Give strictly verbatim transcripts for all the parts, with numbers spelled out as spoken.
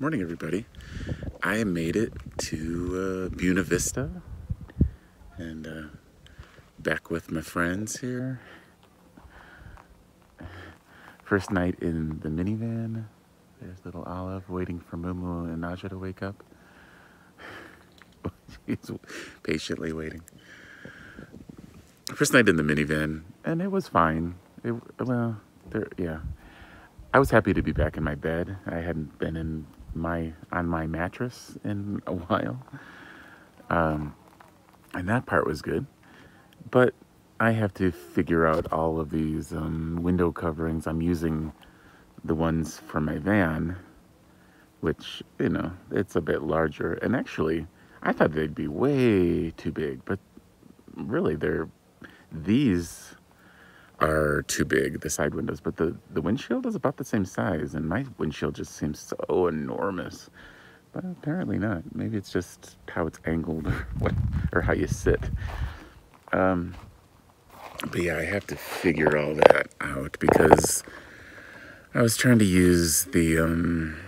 Morning, everybody. I made it to uh, Buena Vista and uh, back with my friends here. First night in the minivan. There's little Olive waiting for Mumu and Naja to wake up. She's patiently waiting. First night in the minivan, and it was fine. It, well, there, yeah. I was happy to be back in my bed. I hadn't been in my on my mattress in a while. Um, and that part was good. But I have to figure out all of these um, window coverings. I'm using the ones from my van, which, you know, it's a bit larger. And actually, I thought they'd be way too big, but really they're, these are too big, the side windows, but the, the windshield is about the same size, and my windshield just seems so enormous, but apparently not. Maybe it's just how it's angled or, what, or how you sit. Um, but yeah, I have to figure all that out because I was trying to use the um,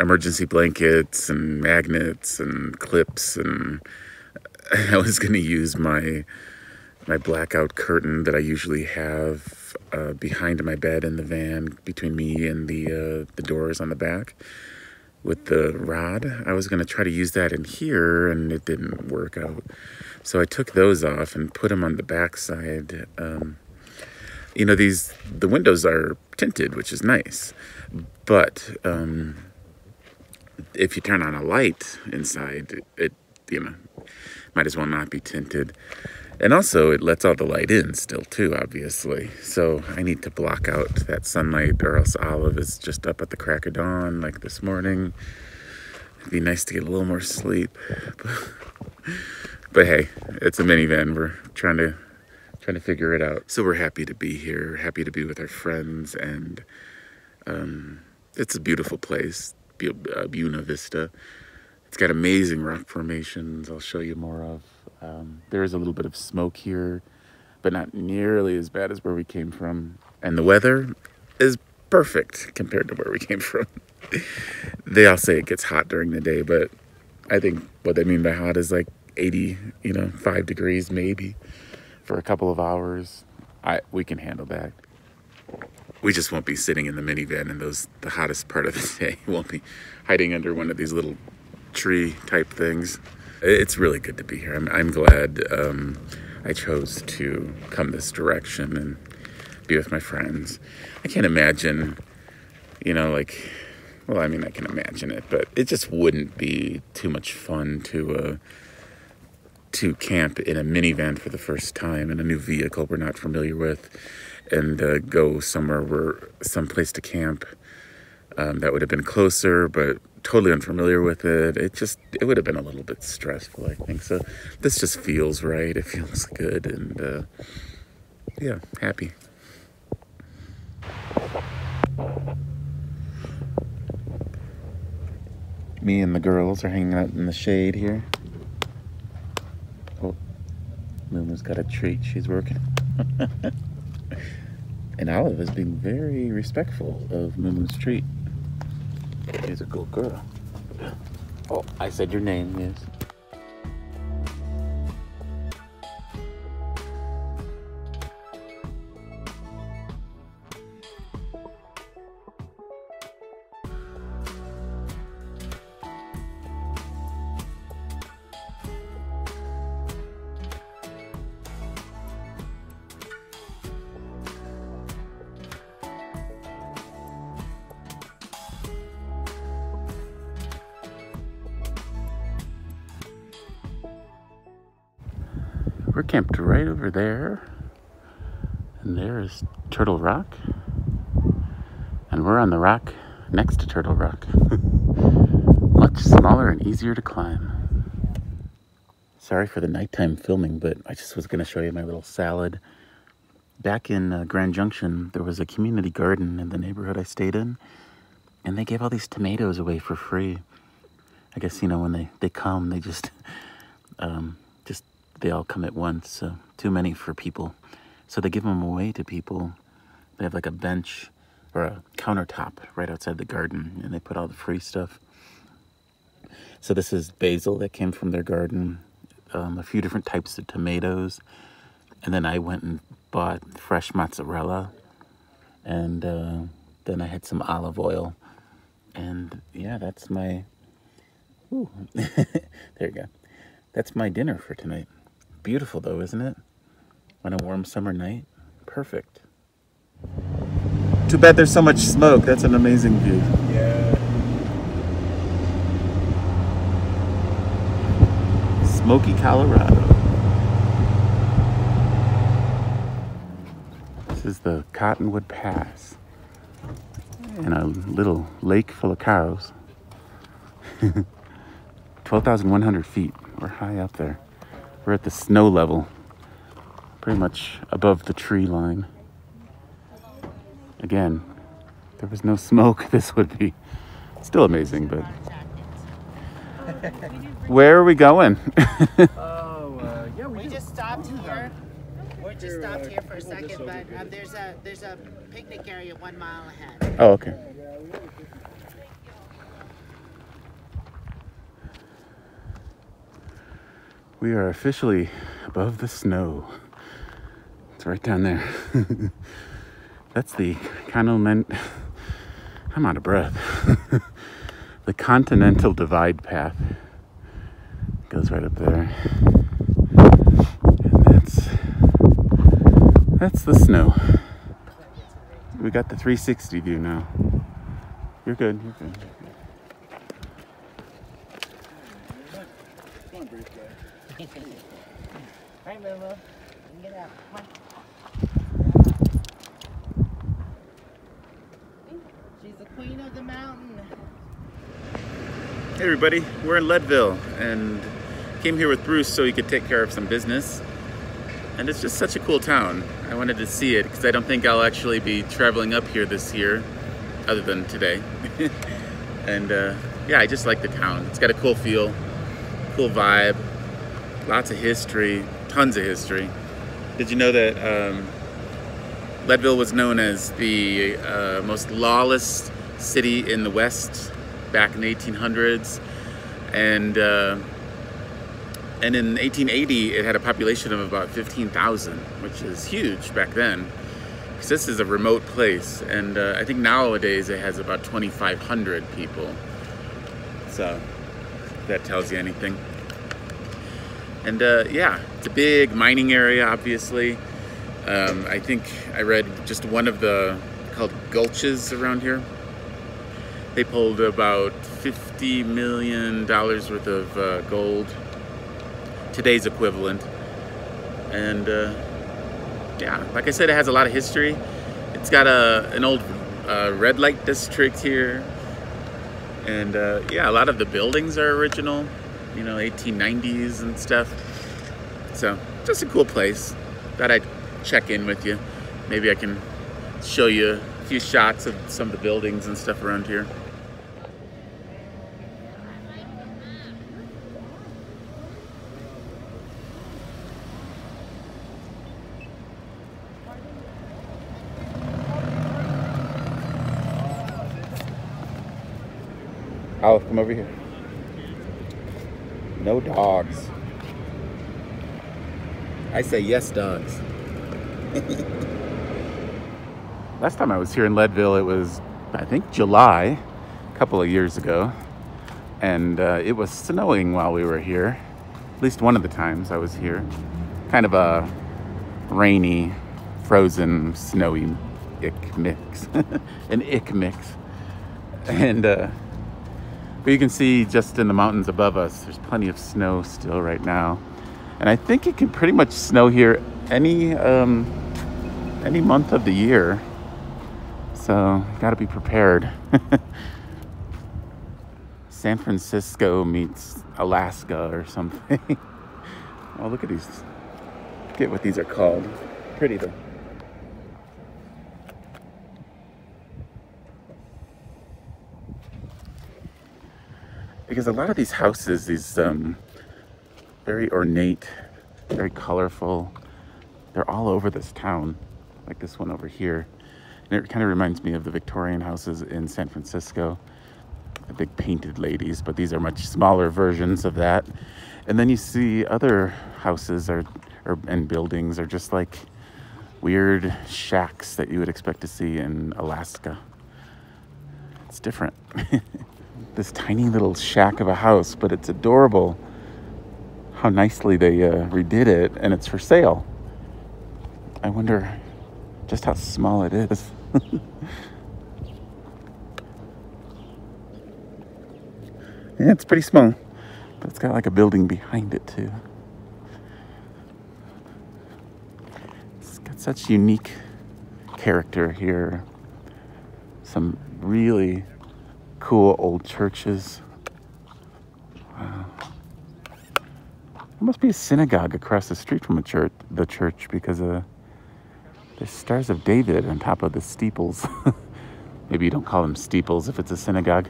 emergency blankets and magnets and clips, and I was going to use my my blackout curtain that I usually have uh, behind my bed in the van between me and the uh, the doors on the back with the rod. I was going to try to use that in here, and it didn't work out. So I took those off and put them on the back side. Um, you know, these the windows are tinted, which is nice, but um, if you turn on a light inside, it, you know, might as well not be tinted. And also, it lets all the light in still, too, obviously. So I need to block out that sunlight, or else Olive is just up at the crack of dawn, like this morning. It'd be nice to get a little more sleep. But hey, it's a minivan. We're trying to trying to figure it out. So we're happy to be here, happy to be with our friends, and um, it's a beautiful place, Buena Vista. It's got amazing rock formations I'll show you more of. Um, there is a little bit of smoke here, but not nearly as bad as where we came from. And the weather is perfect compared to where we came from. They all say it gets hot during the day, but I think what they mean by hot is like eighty, you know, five degrees maybe for a couple of hours. I we can handle that. We just won't be sitting in the minivan in those the hottest part of the day. We won't be hiding under one of these little tree type things. It's really good to be here. I'm, I'm glad um, I chose to come this direction and be with my friends. I can't imagine, you know, like, well, I mean, I can imagine it, but it just wouldn't be too much fun to uh, to camp in a minivan for the first time, in a new vehicle we're not familiar with, and uh, go somewhere where, someplace to camp um, that would have been closer, but totally unfamiliar with it. It just, it would have been a little bit stressful, I think. So this just feels right. It feels good. And uh, yeah, happy. Me and the girls are hanging out in the shade here. Oh, Lulu's got a treat. She's working. And Olive is being very respectful of Lulu's treat. She's a good girl. Oh, I said your name, yes. We're camped right over there, and there is Turtle Rock, and we're on the rock next to Turtle Rock. Much smaller and easier to climb. Sorry for the nighttime filming, but I just was going to show you my little salad. Back in uh, Grand Junction, there was a community garden in the neighborhood I stayed in, and they gave all these tomatoes away for free. I guess, you know, when they, they come, they just... Um, They all come at once, so too many for people. So they give them away to people. They have like a bench or a countertop right outside the garden, and they put all the free stuff So this is basil that came from their garden, um, a few different types of tomatoes, and then I went and bought fresh mozzarella, and uh, then I had some olive oil, and yeah, that's my, ooh, there you go, that's my dinner for tonight. Beautiful though, isn't it? On a warm summer night, perfect. Too bad there's so much smoke, that's an amazing view. Yeah. Smoky Colorado. This is the Cottonwood Pass. And a little lake full of cows. twelve thousand one hundred feet, we're high up there. We're at the snow level, pretty much above the tree line. Again, there was no smoke, this would be still amazing, but... Where are we going? Oh, uh, yeah, we, we just, just stopped here. We just stopped here for a second, but um, there's a there's a picnic area one mile ahead. Oh, okay. We are officially above the snow. It's right down there. That's the continent. I'm out of breath. The Continental Divide path goes right up there, and that's that's the snow. We got the three sixty view now. You're good. You're good. All right, Momo. Get out. Come on. She's the queen of the mountain. Hey, everybody. We're in Leadville and came here with Bruce so he could take care of some business. And it's just such a cool town. I wanted to see it because I don't think I'll actually be traveling up here this year, other than today. And uh, yeah, I just like the town. It's got a cool feel, cool vibe. Lots of history, tons of history. Did you know that um, Leadville was known as the uh, most lawless city in the West back in the eighteen hundreds? And, uh, and in eighteen eighty, it had a population of about fifteen thousand, which is huge back then. Because this is a remote place, and uh, I think nowadays it has about twenty-five hundred people. So, if that tells you anything. And uh, yeah, it's a big mining area, obviously. Um, I think I read just one of the called gulches around here. They pulled about fifty million dollars worth of uh, gold, today's equivalent. And uh, yeah, like I said, it has a lot of history. It's got a, an old uh, red light district here. And uh, yeah, a lot of the buildings are original. You know, eighteen nineties and stuff. So, just a cool place. Thought I'd check in with you. Maybe I can show you a few shots of some of the buildings and stuff around here. Olive, come over here. No dogs. I say yes, dogs. Last time I was here in Leadville, it was, I think, July, a couple of years ago. And uh, it was snowing while we were here. At least one of the times I was here. Kind of a rainy, frozen, snowy ick mix. An ick mix. And, uh... But you can see just in the mountains above us, there's plenty of snow still right now. And I think it can pretty much snow here any um, any month of the year. So, gotta be prepared. San Francisco meets Alaska or something. Oh, look at these. I forget what these are called. Pretty though. Because a lot of these houses, these um, very ornate, very colorful, they're all over this town, like this one over here. And it kind of reminds me of the Victorian houses in San Francisco. the big painted ladies, but these are much smaller versions of that. And then you see other houses are, or, and buildings are just like weird shacks that you would expect to see in Alaska. It's different. This tiny little shack of a house, but it's adorable how nicely they uh, redid it, and it's for sale. I wonder just how small it is. Yeah, it's pretty small, but it's got like a building behind it too. It's got such unique character here. Some really cool old churches. Wow. There must be a synagogue across the street from a church, the church, because uh, there's Stars of David on top of the steeples. Maybe you don't call them steeples if it's a synagogue.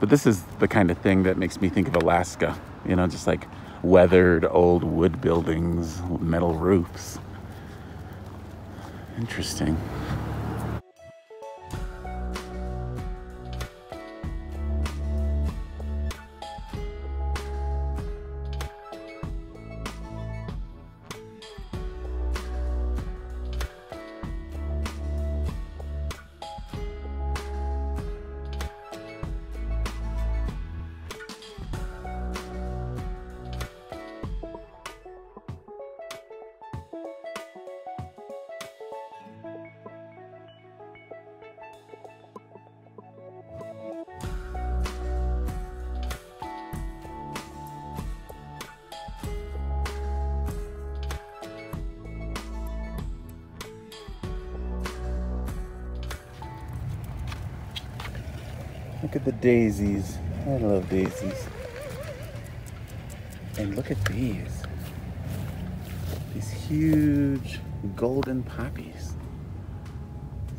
But this is the kind of thing that makes me think of Alaska, you know, just like weathered old wood buildings, metal roofs. Interesting. Look at the daisies. I love daisies. And look at these. These huge golden poppies.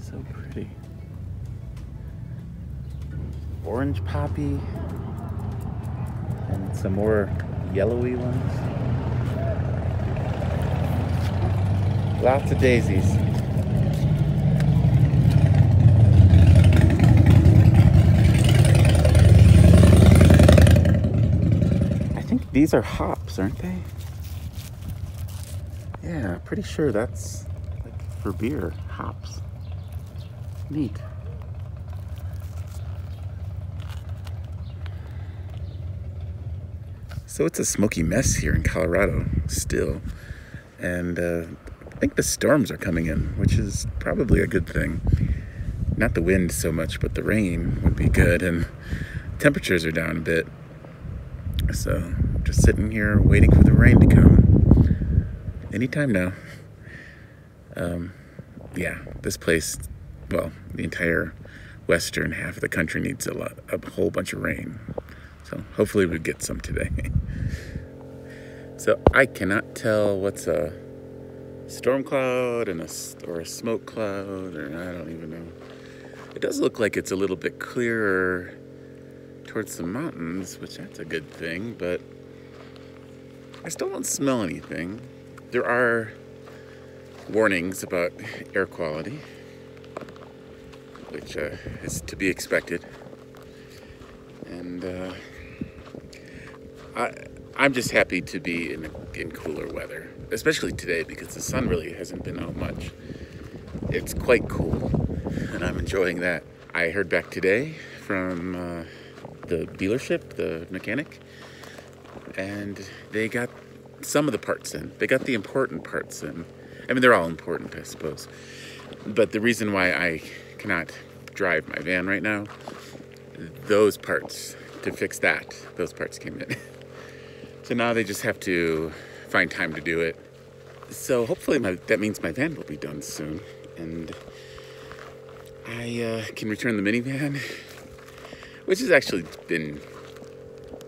So pretty. Orange poppy. And some more yellowy ones. Lots of daisies. These are hops, aren't they? Yeah, pretty sure that's like for beer, hops. Neat. So it's a smoky mess here in Colorado still. And uh, I think the storms are coming in, which is probably a good thing. Not the wind so much, but the rain would be good. And temperatures are down a bit. So just sitting here waiting for the rain to come anytime now. Um, yeah, this place, well, the entire western half of the country needs a lot, a whole bunch of rain. So hopefully we get some today. So I cannot tell what's a storm cloud and a, or a smoke cloud, or I don't even know. It does look like it's a little bit clearer towards the mountains, which that's a good thing, but I still don't smell anything. There are warnings about air quality, which uh, is to be expected. And uh, I, I'm just happy to be in, in cooler weather, especially today, because the sun really hasn't been out much. It's quite cool, and I'm enjoying that. I heard back today from uh, the dealership, the mechanic, and they got some of the parts in. They got the important parts in. I mean, they're all important, I suppose. But the reason why I cannot drive my van right now, those parts, to fix that, those parts came in. So now they just have to find time to do it. So hopefully my, that means my van will be done soon. And I uh, can return the minivan. Which has actually been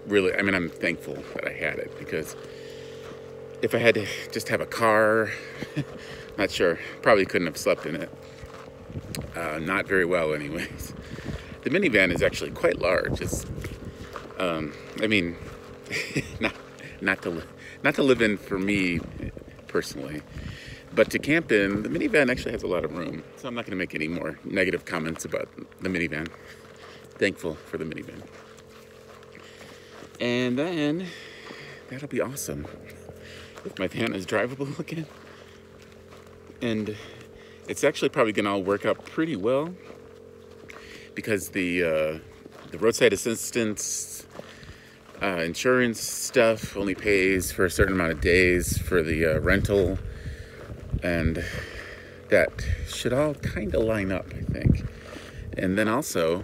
really, I mean, I'm thankful that I had it, because if I had to just have a car, not sure, probably couldn't have slept in it. Uh, not very well anyways. The minivan is actually quite large. It's, um, I mean, not, not, to, not to live in for me personally, But to camp in, the minivan actually has a lot of room. So I'm not gonna make any more negative comments about the minivan. Thankful for the minivan. And then, that'll be awesome. If my van is drivable again. And it's actually probably gonna all work out pretty well because the, uh, the roadside assistance uh, insurance stuff only pays for a certain amount of days for the uh, rental. And that should all kind of line up, I think. And then also,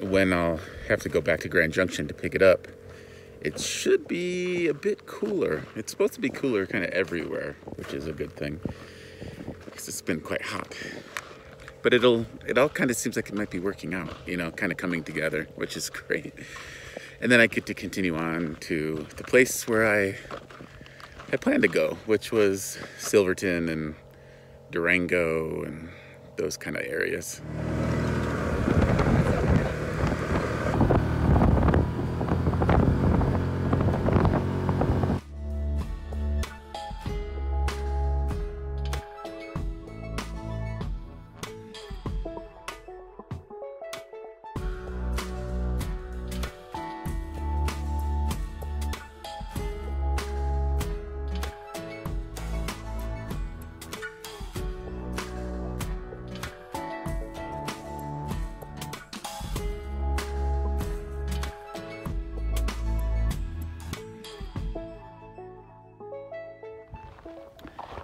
when I'll have to go back to Grand Junction to pick it up, it should be a bit cooler. It's supposed to be cooler kind of everywhere, which is a good thing, because it's been quite hot. But it'll, it all kind of seems like it might be working out, you know, kind of coming together, which is great. And then I get to continue on to the place where I, I planned to go, which was Silverton and Durango and those kind of areas.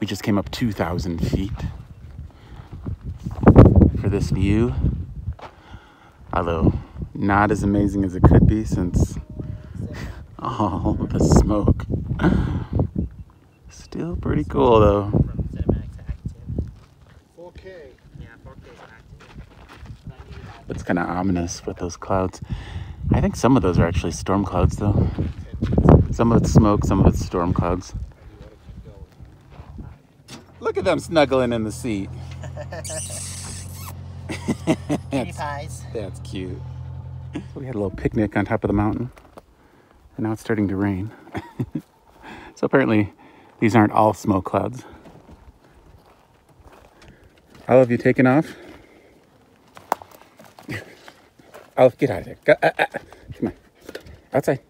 We just came up two thousand feet for this view, although not as amazing as it could be since all oh, the smoke. Still pretty cool though. But it's kind of ominous with those clouds. I think some of those are actually storm clouds though. Some of it's smoke, some of it's storm clouds. Look at them snuggling in the seat. Cutie pies. That's cute. So we had a little picnic on top of the mountain, and now it's starting to rain. So apparently, these aren't all smoke clouds. Olive, you taking off? Olive, get out of there. Go, uh, uh, come on, outside.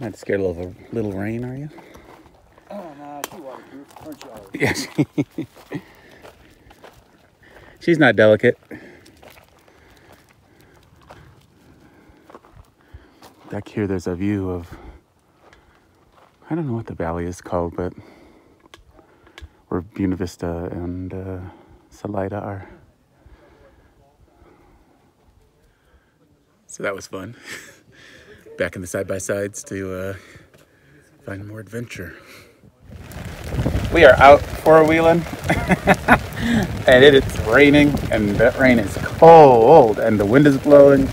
Not scared of a little rain, are you? Yeah, she, she's not delicate. Back here there's a view of, I don't know what the valley is called, but where Buena Vista and uh, Salida are. So that was fun. Back in the side-by-sides to uh, find more adventure. We are out four-wheeling, and it is raining, and that rain is cold, and the wind is blowing.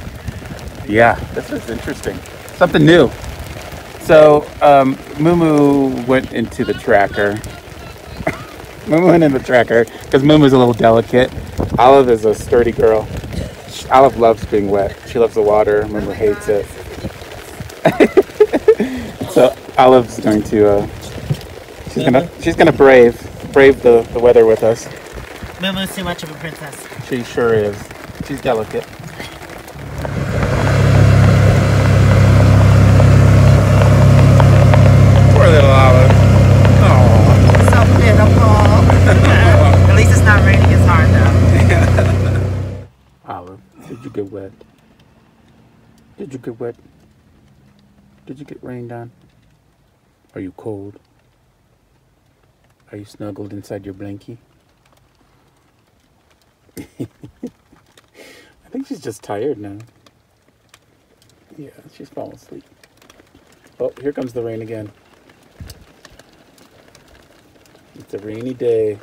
Yeah, this is interesting. Something new. So, um, Mumu went into the tracker. Mumu went in the tracker, because Mumu's a little delicate. Olive is a sturdy girl. She, Olive loves being wet. She loves the water. Mumu hates it. So, Olive's going to... Uh, She's gonna, she's gonna brave, brave the, the weather with us. Mumu's too much of a princess. She sure is. She's delicate. Poor little Olive. Oh, so pitiful. At least it's not raining as hard though. Olive, did you get wet? Did you get wet? Did you get rained on? Are you cold? Are you snuggled inside your blankie? I think she's just tired now. Yeah, she's falling asleep. Oh, here comes the rain again. It's a rainy day.